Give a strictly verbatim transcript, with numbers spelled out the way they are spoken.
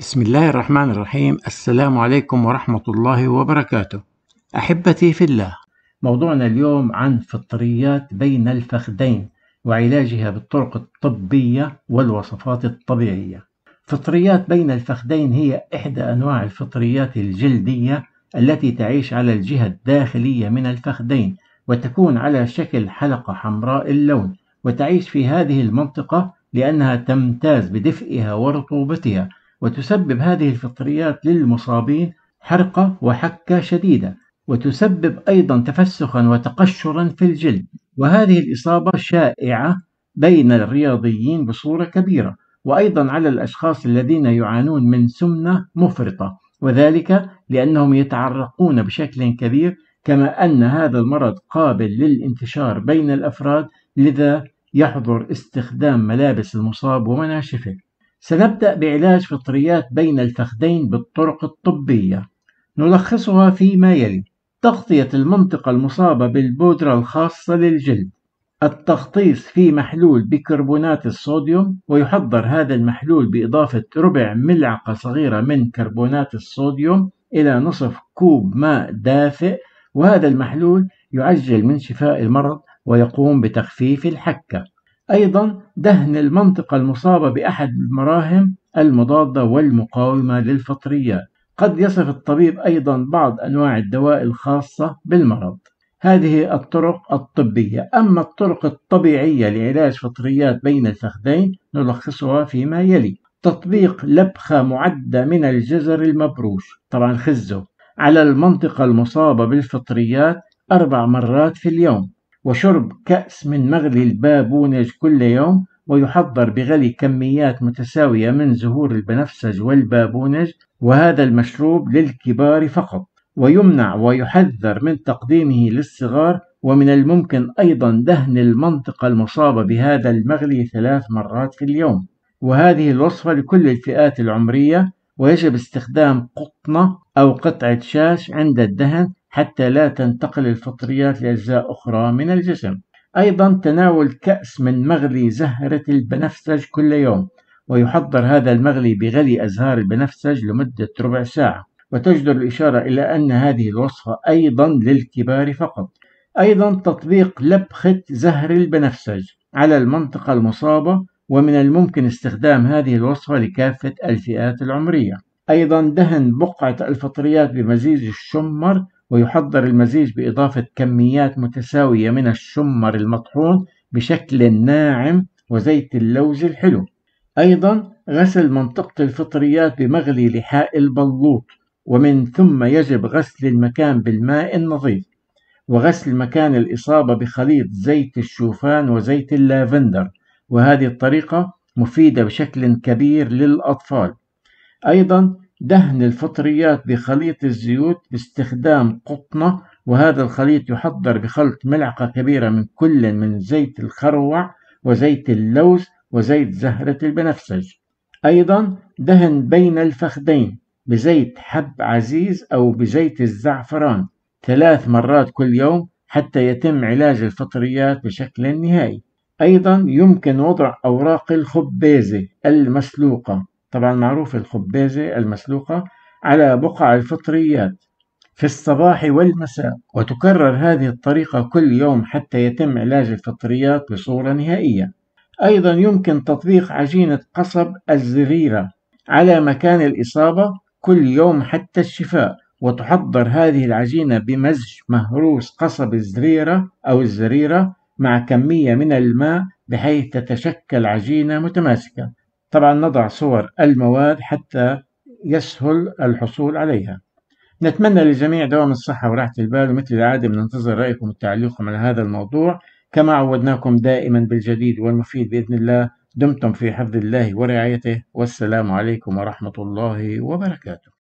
بسم الله الرحمن الرحيم. السلام عليكم ورحمة الله وبركاته. أحبتي في الله، موضوعنا اليوم عن فطريات بين الفخذين وعلاجها بالطرق الطبية والوصفات الطبيعية. فطريات بين الفخذين هي إحدى أنواع الفطريات الجلدية التي تعيش على الجهة الداخلية من الفخذين وتكون على شكل حلقة حمراء اللون، وتعيش في هذه المنطقة لأنها تمتاز بدفئها ورطوبتها، وتسبب هذه الفطريات للمصابين حرقة وحكة شديدة، وتسبب أيضا تفسخا وتقشرا في الجلد. وهذه الإصابة شائعة بين الرياضيين بصورة كبيرة، وأيضا على الأشخاص الذين يعانون من سمنة مفرطة، وذلك لأنهم يتعرقون بشكل كبير، كما أن هذا المرض قابل للانتشار بين الأفراد، لذا يحظر استخدام ملابس المصاب ومناشفه. سنبدأ بعلاج فطريات بين الفخذين بالطرق الطبية، نلخصها فيما يلي: تغطية المنطقة المصابة بالبودرة الخاصة للجلد، التغطيس في محلول بكربونات الصوديوم، ويحضر هذا المحلول بإضافة ربع ملعقة صغيرة من كربونات الصوديوم إلى نصف كوب ماء دافئ، وهذا المحلول يعجل من شفاء المرض ويقوم بتخفيف الحكة. أيضا دهن المنطقة المصابة بأحد المراهم المضادة والمقاومة للفطريات. قد يصف الطبيب أيضا بعض أنواع الدواء الخاصة بالمرض. هذه الطرق الطبية. أما الطرق الطبيعية لعلاج فطريات بين الفخذين نلخصها فيما يلي: تطبيق لبخة معدة من الجزر المبروش، طبعا خزه، على المنطقة المصابة بالفطريات أربع مرات في اليوم، وشرب كأس من مغلي البابونج كل يوم، ويحضر بغلي كميات متساوية من زهور البنفسج والبابونج، وهذا المشروب للكبار فقط، ويمنع ويحذر من تقديمه للصغار. ومن الممكن أيضا دهن المنطقة المصابة بهذا المغلي ثلاث مرات في اليوم. وهذه الوصفة لكل الفئات العمرية، ويجب استخدام قطنة أو قطعة شاش عند الدهن حتى لا تنتقل الفطريات لأجزاء أخرى من الجسم. أيضا تناول كأس من مغلي زهرة البنفسج كل يوم، ويحضر هذا المغلي بغلي أزهار البنفسج لمدة ربع ساعة. وتجدر الإشارة إلى أن هذه الوصفة أيضا للكبار فقط. أيضا تطبيق لبخة زهر البنفسج على المنطقة المصابة، ومن الممكن استخدام هذه الوصفة لكافة الفئات العمرية. أيضا دهن بقعة الفطريات بمزيج الشمر، ويحضر المزيج بإضافة كميات متساوية من الشمر المطحون بشكل ناعم وزيت اللوز الحلو. أيضا غسل منطقة الفطريات بمغلي لحاء البلوط، ومن ثم يجب غسل المكان بالماء النظيف، وغسل مكان الإصابة بخليط زيت الشوفان وزيت اللافندر، وهذه الطريقة مفيدة بشكل كبير للأطفال. أيضا دهن الفطريات بخليط الزيوت باستخدام قطنة، وهذا الخليط يحضر بخلط ملعقة كبيرة من كل من زيت الخروع وزيت اللوز وزيت زهرة البنفسج. أيضا دهن بين الفخذين بزيت حب عزيز أو بزيت الزعفران ثلاث مرات كل يوم حتى يتم علاج الفطريات بشكل نهائي. أيضا يمكن وضع أوراق الخبازة المسلوقة، طبعا معروف الخبازة المسلوقة، على بقع الفطريات في الصباح والمساء، وتكرر هذه الطريقة كل يوم حتى يتم علاج الفطريات بصورة نهائية. أيضا يمكن تطبيق عجينة قصب الزريرة على مكان الإصابة كل يوم حتى الشفاء، وتحضر هذه العجينة بمزج مهروس قصب الزريرة أو الزريرة مع كمية من الماء بحيث تتشكل عجينة متماسكة. طبعا نضع صور المواد حتى يسهل الحصول عليها. نتمنى للجميع دوام الصحة وراحة البال، ومثل العادة بننتظر رأيكم وتعليقكم على هذا الموضوع، كما عودناكم دائما بالجديد والمفيد بإذن الله. دمتم في حفظ الله ورعايته، والسلام عليكم ورحمة الله وبركاته.